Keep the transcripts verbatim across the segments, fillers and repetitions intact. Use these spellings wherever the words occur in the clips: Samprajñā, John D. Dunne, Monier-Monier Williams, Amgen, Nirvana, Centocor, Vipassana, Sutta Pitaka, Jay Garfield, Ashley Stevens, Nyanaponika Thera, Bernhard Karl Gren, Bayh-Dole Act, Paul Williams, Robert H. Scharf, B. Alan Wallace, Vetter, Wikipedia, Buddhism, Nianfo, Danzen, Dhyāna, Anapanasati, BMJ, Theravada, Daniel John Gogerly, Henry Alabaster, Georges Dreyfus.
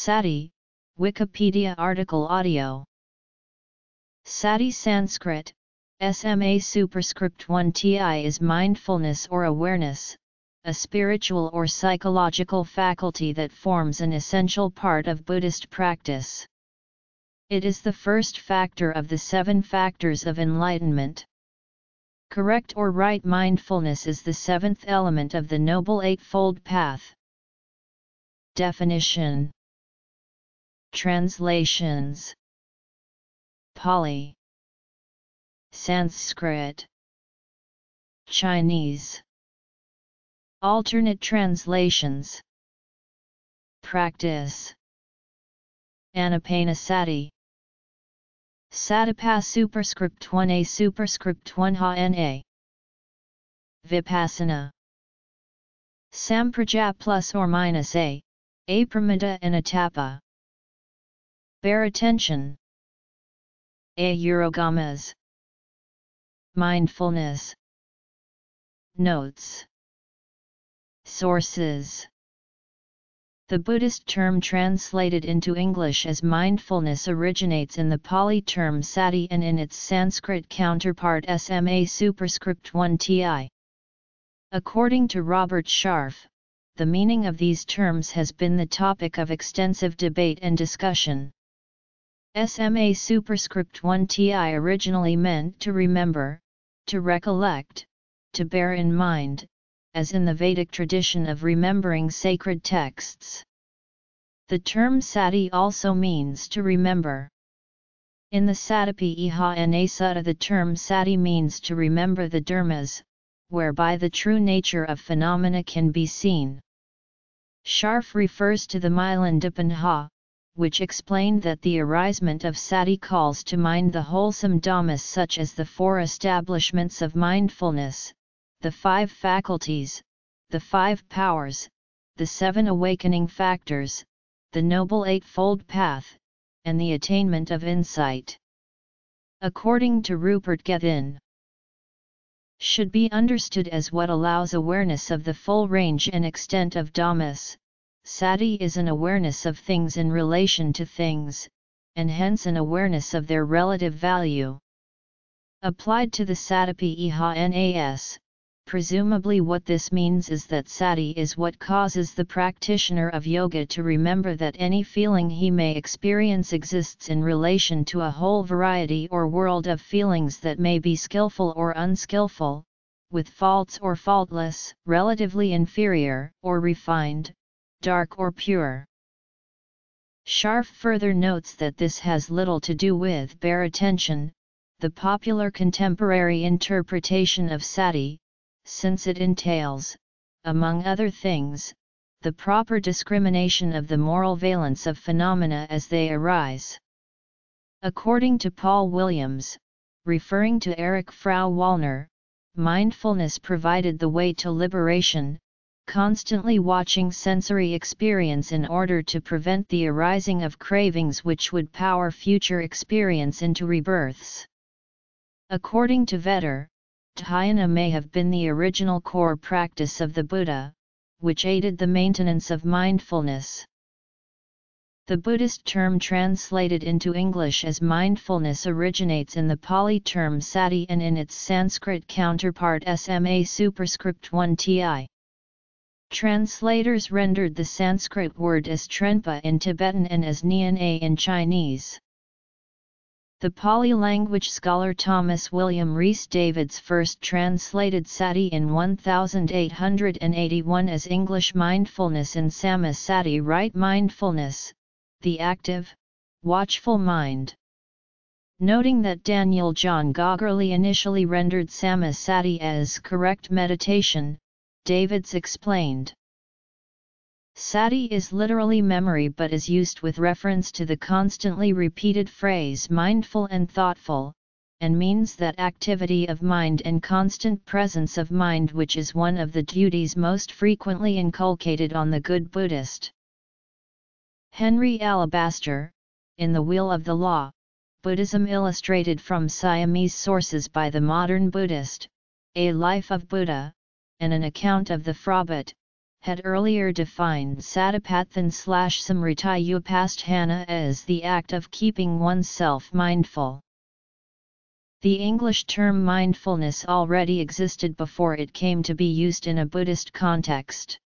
Sati, Wikipedia article audio. Sati Sanskrit, S M A superscript one T I is mindfulness or awareness, a spiritual or psychological faculty that forms an essential part of Buddhist practice. It is the first factor of the seven factors of enlightenment. Correct or right mindfulness is the seventh element of the Noble Eightfold Path. Definition. Translations. Pali, Sanskrit, Chinese. Alternate translations. Practice. Anapanasati. Satipa superscript one A superscript one H N A. Vipassana. Samprajñā plus or minus A, Apramāda and Atapa. Bear attention. Ayurogamas. Mindfulness. Notes. Sources. The Buddhist term translated into English as mindfulness originates in the Pali term sati and in its Sanskrit counterpart S M A superscript one T I. According to Robert Scharf, the meaning of these terms has been the topic of extensive debate and discussion. S M A superscript one T I originally meant to remember, to recollect, to bear in mind, as in the Vedic tradition of remembering sacred texts. The term sati also means to remember. In the Satipa-iha-na Sutta, the term sati means to remember the dharmas, whereby the true nature of phenomena can be seen. Scharf refers to the Mīlandāpanha, which explained that the arisement of sati calls to mind the wholesome dhammas such as the four establishments of mindfulness, the five faculties, the five powers, the seven awakening factors, the Noble Eightfold Path, and the attainment of insight. According to Rupert Gethin, should be understood as what allows awareness of the full range and extent of dhammas. Sati is an awareness of things in relation to things, and hence an awareness of their relative value. Applied to the Satipa-iha-nas, presumably what this means is that sati is what causes the practitioner of yoga to remember that any feeling he may experience exists in relation to a whole variety or world of feelings that may be skillful or unskillful, with faults or faultless, relatively inferior or refined, dark or pure. Scharf further notes that this has little to do with bare attention, the popular contemporary interpretation of sati, since it entails, among other things, the proper discrimination of the moral valence of phenomena as they arise. According to Paul Williams, referring to Erich Frauwallner, mindfulness provided the way to liberation, constantly watching sensory experience in order to prevent the arising of cravings which would power future experience into rebirths. According to Vetter, Dhyāna may have been the original core practice of the Buddha, which aided the maintenance of mindfulness. The Buddhist term translated into English as mindfulness originates in the Pali term sati and in its Sanskrit counterpart S M A superscript one T I. Translators rendered the Sanskrit word as Trenpa in Tibetan and as Nian-a in Chinese. The Pali language scholar Thomas William Rhys Davids first translated sati in eighteen eighty-one as English mindfulness in Sama Sati, right mindfulness, the active, watchful mind. Noting that Daniel John Gogerly initially rendered Sama Sati as correct meditation, Davids explained, sati is literally memory but is used with reference to the constantly repeated phrase mindful and thoughtful, and means that activity of mind and constant presence of mind, which is one of the duties most frequently inculcated on the good Buddhist. Henry Alabaster, in The Wheel of the Law, Buddhism Illustrated from Siamese Sources by the Modern Buddhist, A Life of Buddha, and an account of the Frabbat, had earlier defined Satipaṭṭhāna slash Samriti Upasthāna as the act of keeping oneself mindful. The English term mindfulness already existed before it came to be used in a Buddhist context.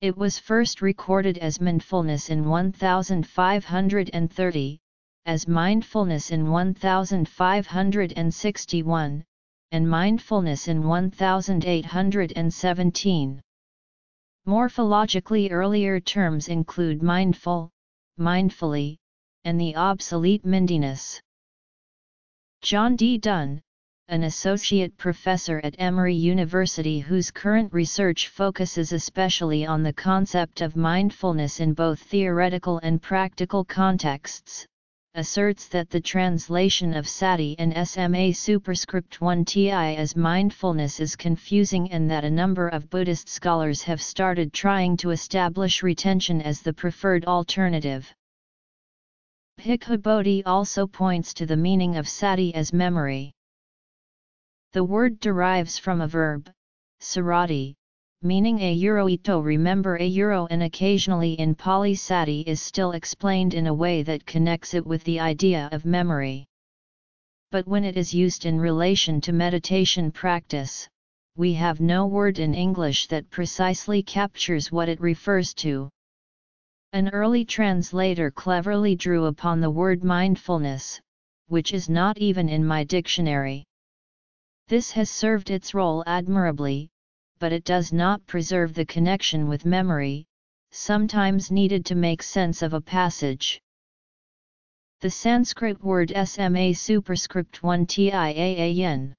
It was first recorded as mindfulness in one thousand five hundred thirty, as mindfulness in one thousand five hundred sixty-one, and mindfulness in one thousand eight hundred seventeen. Morphologically, earlier terms include mindful, mindfully, and the obsolete mindiness. John D. Dunne, an associate professor at Emory University whose current research focuses especially on the concept of mindfulness in both theoretical and practical contexts, asserts that the translation of sati and S M A superscript one T I as mindfulness is confusing, and that a number of Buddhist scholars have started trying to establish retention as the preferred alternative. Bhikkhu Bodhi also points to the meaning of sati as memory. The word derives from a verb, sarati, meaning a euro ito remember a euro, and occasionally in Pali sati is still explained in a way that connects it with the idea of memory. But when it is used in relation to meditation practice, we have no word in English that precisely captures what it refers to. An early translator cleverly drew upon the word mindfulness, which is not even in my dictionary. This has served its role admirably, but it does not preserve the connection with memory, sometimes needed to make sense of a passage. The Sanskrit word S M A superscript one T I A A N.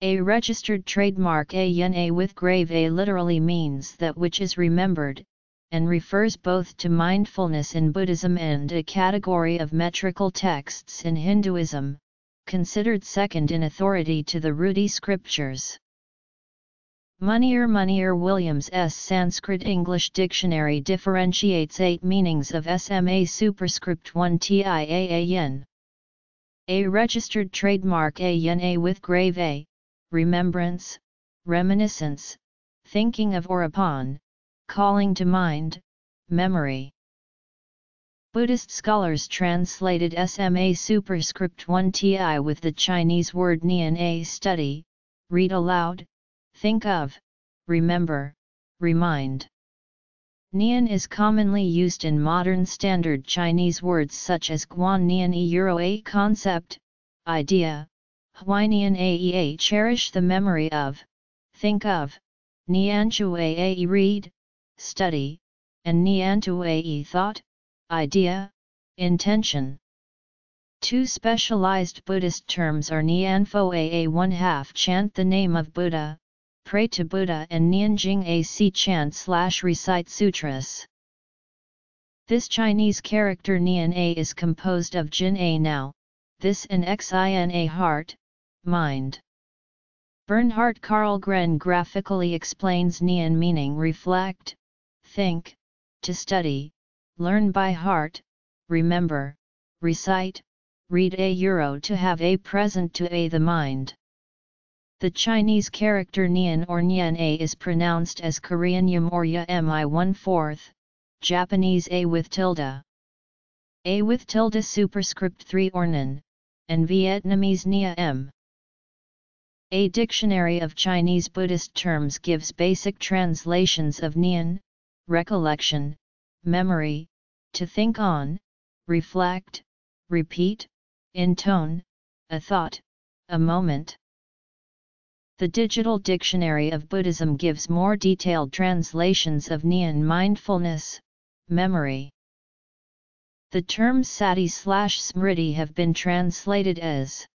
A registered trademark A N A with grave A literally means that which is remembered, and refers both to mindfulness in Buddhism and a category of metrical texts in Hinduism, considered second in authority to the Ruti scriptures. Monier-Monier Williams's Sanskrit English Dictionary differentiates eight meanings of S M A superscript one T I A A N. A registered trademark A N A with grave A, remembrance, reminiscence, thinking of or upon, calling to mind, memory. Buddhist scholars translated S M A superscript one T I with the Chinese word nian, study, read aloud, think of, remember, remind. Nian is commonly used in modern standard Chinese words such as guan nian e euro a concept, idea, hui nian a cherish the memory of, think of, nian chu a read, study, and nian tu a thought, idea, intention. Two specialized Buddhist terms are Nianfo A A one half chant the name of Buddha, pray to Buddha, and Nianjing A C chant slash recite sutras. This Chinese character Nian A is composed of Jin A now, this, and Xin A heart, mind. Bernhard Karl Gren graphically explains Nian meaning reflect, think, to study, learn by heart, remember, recite, read a euro to have a present to a the mind. The Chinese character nian or nian a is pronounced as Korean yum or ya mi one fourth, Japanese a with tilde. A with tilde superscript three or nan, and Vietnamese nia m. A dictionary of Chinese Buddhist terms gives basic translations of nian, recollection, memory, to think on, reflect, repeat, intone, a thought, a moment. The Digital Dictionary of Buddhism gives more detailed translations of nian mindfulness, memory. The terms sati slash smriti have been translated as,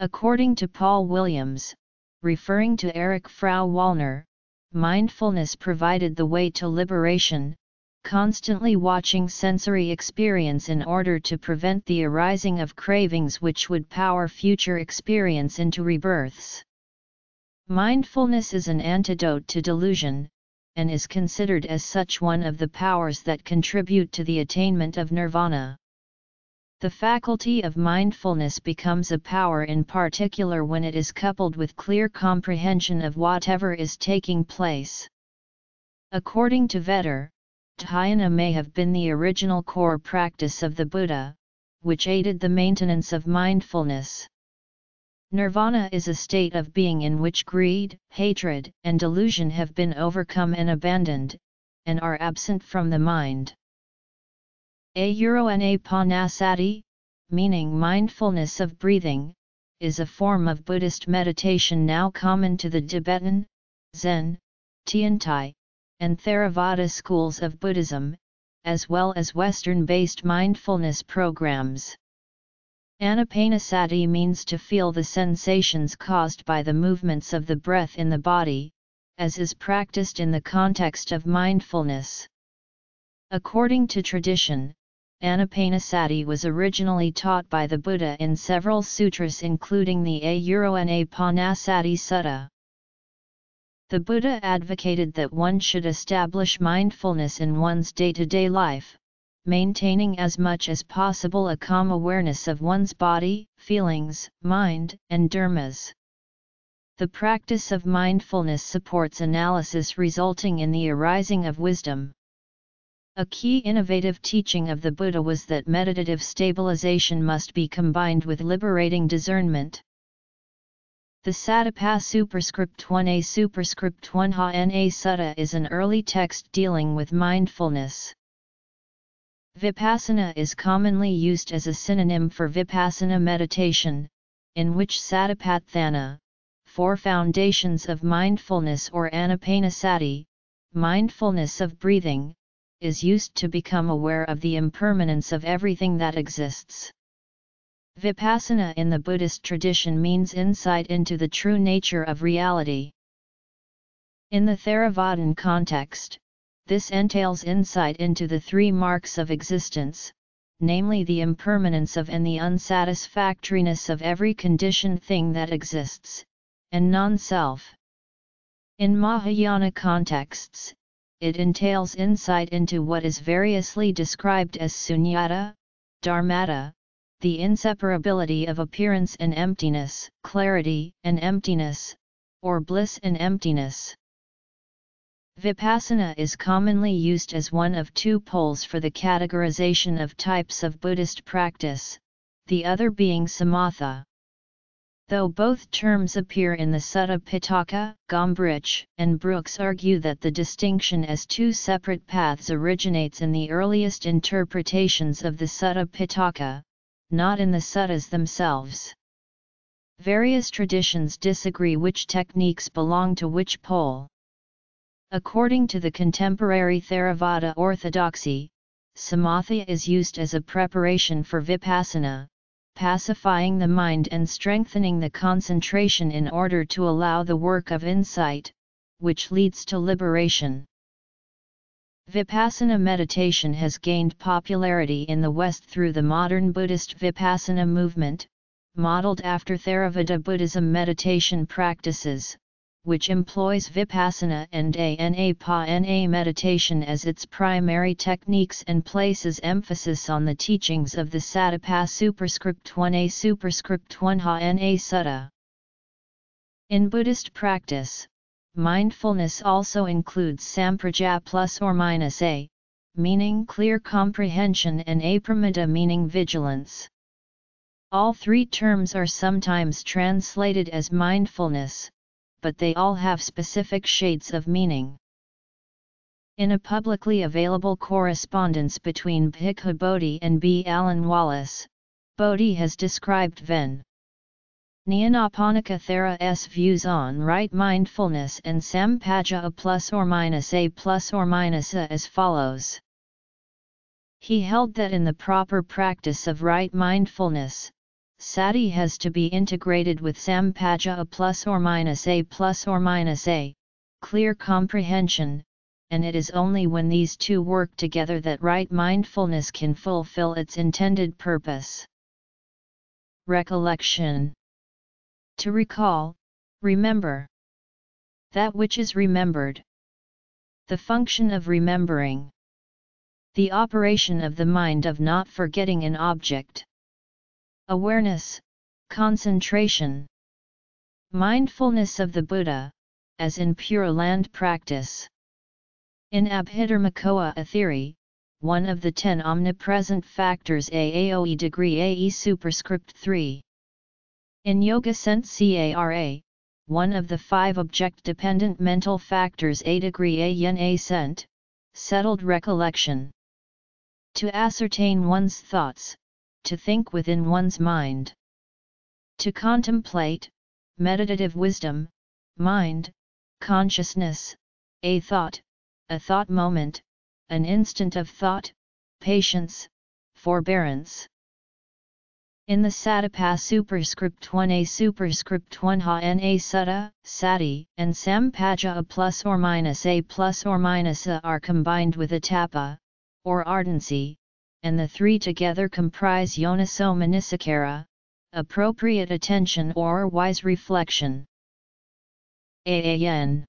according to Paul Williams, referring to Erich Frauwallner, mindfulness provided the way to liberation, constantly watching sensory experience in order to prevent the arising of cravings which would power future experience into rebirths. Mindfulness is an antidote to delusion, and is considered as such one of the powers that contribute to the attainment of nirvana. The faculty of mindfulness becomes a power in particular when it is coupled with clear comprehension of whatever is taking place. According to Vetter, dhyana may have been the original core practice of the Buddha, which aided the maintenance of mindfulness. Nirvana is a state of being in which greed, hatred, and delusion have been overcome and abandoned, and are absent from the mind. Anapanasati, meaning mindfulness of breathing, is a form of Buddhist meditation now common to the Tibetan, Zen, Tiantai, and Theravada schools of Buddhism, as well as Western-based mindfulness programs. Anapanasati means to feel the sensations caused by the movements of the breath in the body, as is practiced in the context of mindfulness. According to tradition, Anapanasati was originally taught by the Buddha in several sutras, including the Anapanasati Sutta. The Buddha advocated that one should establish mindfulness in one's day-to-day life, maintaining as much as possible a calm awareness of one's body, feelings, mind, and dharmas. The practice of mindfulness supports analysis, resulting in the arising of wisdom. A key innovative teaching of the Buddha was that meditative stabilization must be combined with liberating discernment. The Satipa superscript one a superscript one h na Sutta is an early text dealing with mindfulness. Vipassana is commonly used as a synonym for vipassana meditation, in which Satipaṭṭhāna, four foundations of mindfulness, or Anapanasati, mindfulness of breathing, is used to become aware of the impermanence of everything that exists. Vipassana in the Buddhist tradition means insight into the true nature of reality. In the Theravadan context, this entails insight into the three marks of existence, namely the impermanence of and the unsatisfactoriness of every conditioned thing that exists, and non-self. In Mahayana contexts, it entails insight into what is variously described as sunyata, dharmata, the inseparability of appearance and emptiness, clarity and emptiness, or bliss and emptiness. Vipassana is commonly used as one of two poles for the categorization of types of Buddhist practice, the other being samatha. Though both terms appear in the Sutta Pitaka, Gombrich, and Brooks argue that the distinction as two separate paths originates in the earliest interpretations of the Sutta Pitaka, not in the suttas themselves. Various traditions disagree which techniques belong to which pole. According to the contemporary Theravada orthodoxy, samatha is used as a preparation for vipassana, pacifying the mind and strengthening the concentration in order to allow the work of insight, which leads to liberation. Vipassana meditation has gained popularity in the West through the modern Buddhist Vipassana movement, modeled after Theravada Buddhism meditation practices, which employs Vipassana and Anapanasati meditation as its primary techniques and places emphasis on the teachings of the Satipa superscript one a superscript one h na Sutta. In Buddhist practice, mindfulness also includes Samprajñā plus or minus a, meaning clear comprehension, and Apramāda, meaning vigilance. All three terms are sometimes translated as mindfulness, but they all have specific shades of meaning. In a publicly available correspondence between Bhikkhu Bodhi and B. Alan Wallace, Bodhi has described Ven. Nyanaponika Thera's views on right mindfulness and Sampajañña plus or minus a plus or minus a as follows. He held that in the proper practice of right mindfulness, sati has to be integrated with sampajñā plus or minus a plus or minus a, clear comprehension, and it is only when these two work together that right mindfulness can fulfill its intended purpose. Recollection. To recall, remember. That which is remembered. The function of remembering. The operation of the mind of not forgetting an object. Awareness, concentration. Mindfulness of the Buddha, as in Pure Land practice. In Abhidharmakoa, a theory, one of the ten omnipresent factors AAOE degree A E superscript three. In Yoga Sense CARA, one of the five object-dependent mental factors A degree A Yen A Sent, settled recollection. To ascertain one's thoughts, to think within one's mind. To contemplate, meditative wisdom, mind, consciousness, a thought, a thought moment, an instant of thought, patience, forbearance. In the Satipā superscript one a superscript one h n a sutta, sati, and sampajñā a plus or minus a plus or minus a are combined with atapa, or ardency, and the three together comprise yoniso manasikara, appropriate attention or wise reflection. A A N.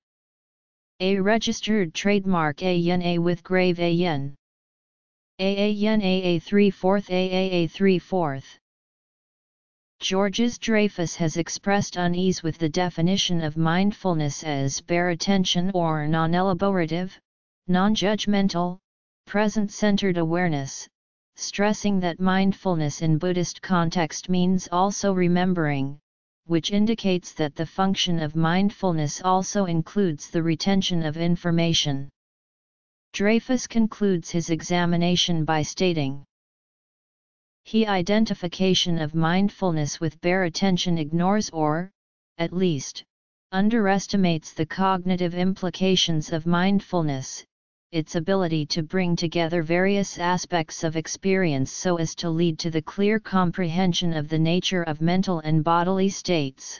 A registered trademark A N A with grave A N. A A N A A three fourths A A A three fourths. Georges Dreyfus has expressed unease with the definition of mindfulness as bare attention or non-elaborative, non-judgmental, present-centered awareness, stressing that mindfulness in Buddhist context means also remembering, which indicates that the function of mindfulness also includes the retention of information. Dreyfus concludes his examination by stating, "He identification of mindfulness with bare attention ignores or, at least, underestimates the cognitive implications of mindfulness, its ability to bring together various aspects of experience so as to lead to the clear comprehension of the nature of mental and bodily states.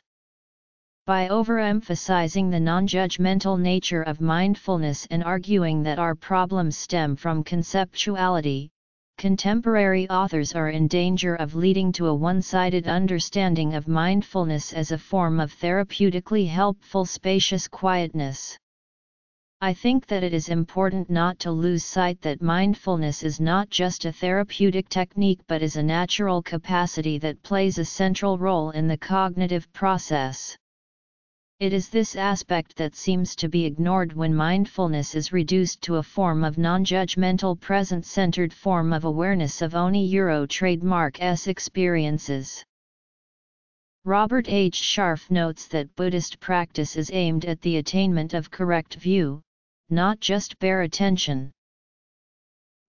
By overemphasizing the non-judgmental nature of mindfulness and arguing that our problems stem from conceptuality, contemporary authors are in danger of leading to a one-sided understanding of mindfulness as a form of therapeutically helpful spacious quietness. I think that it is important not to lose sight that mindfulness is not just a therapeutic technique but is a natural capacity that plays a central role in the cognitive process. It is this aspect that seems to be ignored when mindfulness is reduced to a form of non-judgmental present-centered form of awareness of only Euro trademark S experiences." Robert H. Scharf notes that Buddhist practice is aimed at the attainment of correct view, not just bare attention.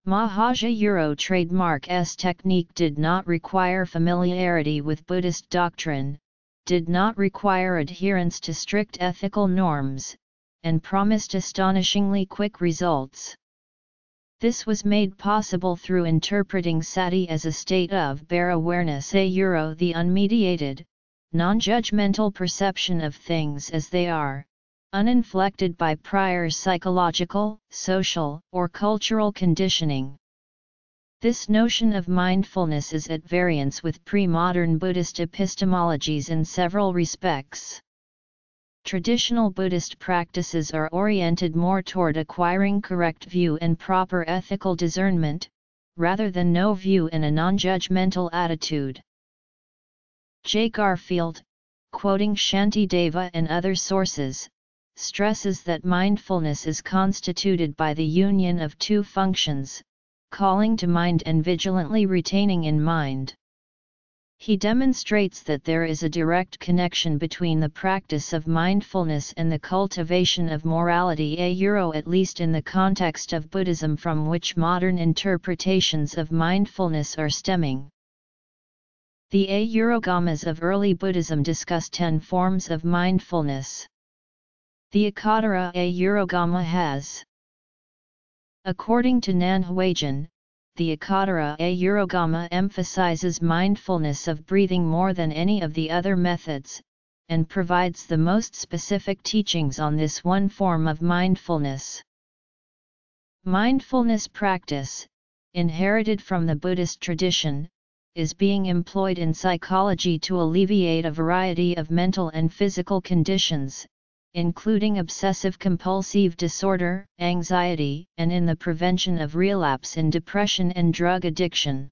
Mahajā Euro trademark S technique did not require familiarity with Buddhist doctrine, did not require adherence to strict ethical norms, and promised astonishingly quick results. This was made possible through interpreting sati as a state of bare awareness, a euro the unmediated, non-judgmental perception of things as they are, uninflected by prior psychological, social, or cultural conditioning. This notion of mindfulness is at variance with pre-modern Buddhist epistemologies in several respects. Traditional Buddhist practices are oriented more toward acquiring correct view and proper ethical discernment, rather than no view and a non-judgmental attitude. Jay Garfield, quoting Shantideva and other sources, stresses that mindfulness is constituted by the union of two functions, calling to mind and vigilantly retaining in mind. He demonstrates that there is a direct connection between the practice of mindfulness and the cultivation of morality, a euro at least in the context of Buddhism, from which modern interpretations of mindfulness are stemming. The A Eurogamas of early Buddhism discuss ten forms of mindfulness. The Akatara A Eurogama has. According to Nanhuajan, the Akatara A Eurogama emphasizes mindfulness of breathing more than any of the other methods, and provides the most specific teachings on this one form of mindfulness. Mindfulness practice, inherited from the Buddhist tradition, is being employed in psychology to alleviate a variety of mental and physical conditions, including obsessive-compulsive disorder, anxiety, and in the prevention of relapse in depression and drug addiction.